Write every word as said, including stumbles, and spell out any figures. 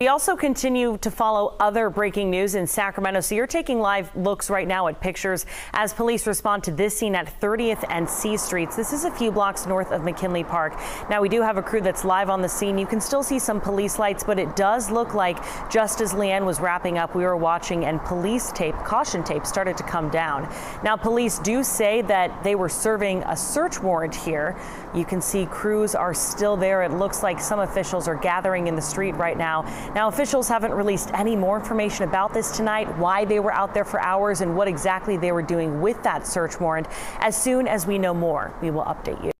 We also continue to follow other breaking news in Sacramento, so you're taking live looks right now at pictures as police respond to this scene at thirtieth and C Streets. This is a few blocks north of McKinley Park. Now, we do have a crew that's live on the scene. You can still see some police lights, but it does look like just as Leanne was wrapping up, we were watching and police tape, caution tape, started to come down. Now, police do say that they were serving a search warrant here. You can see crews are still there. It looks like some officials are gathering in the street right now. Now, officials haven't released any more information about this tonight, why they were out there for hours and what exactly they were doing with that search warrant. As soon as we know more, we will update you.